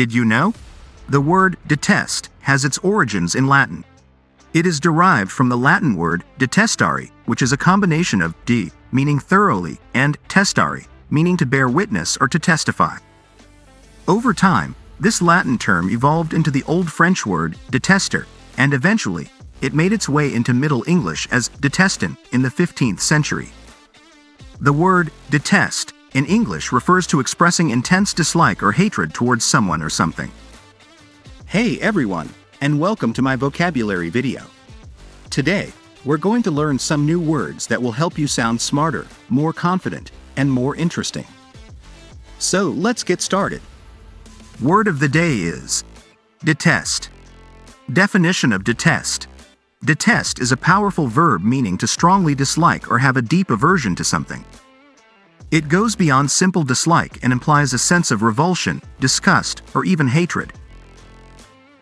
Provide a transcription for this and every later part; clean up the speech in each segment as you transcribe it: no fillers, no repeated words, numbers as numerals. Did you know? The word detest has its origins in Latin. It is derived from the Latin word detestare, which is a combination of de, meaning thoroughly, and testare, meaning to bear witness or to testify. Over time, this Latin term evolved into the Old French word detester, and eventually, it made its way into Middle English as detestin in the 15th century. The word detest in English refers to expressing intense dislike or hatred towards someone or something. Hey everyone, and welcome to my vocabulary video. Today, we're going to learn some new words that will help you sound smarter, more confident, and more interesting. So let's get started. Word of the day is detest. Definition of detest. Detest is a powerful verb meaning to strongly dislike or have a deep aversion to something. It goes beyond simple dislike and implies a sense of revulsion, disgust, or even hatred.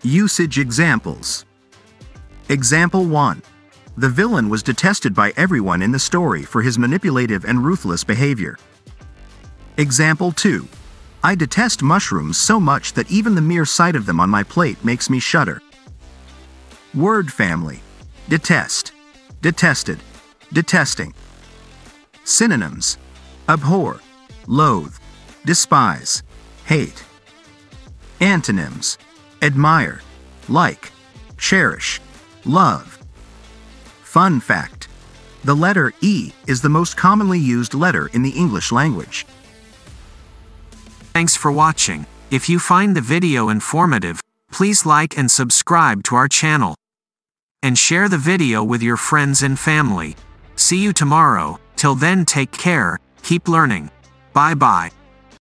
Usage examples. Example 1. The villain was detested by everyone in the story for his manipulative and ruthless behavior. Example 2. I detest mushrooms so much that even the mere sight of them on my plate makes me shudder. Word family. Detest. Detested. Detesting. Synonyms. Abhor. Loathe. Despise. Hate. Antonyms. Admire. Like. Cherish. Love. Fun fact. The letter E is the most commonly used letter in the English language. Thanks for watching. If you find the video informative, please like and subscribe to our channel. And share the video with your friends and family. See you tomorrow. Till then, take care, keep learning. Bye bye.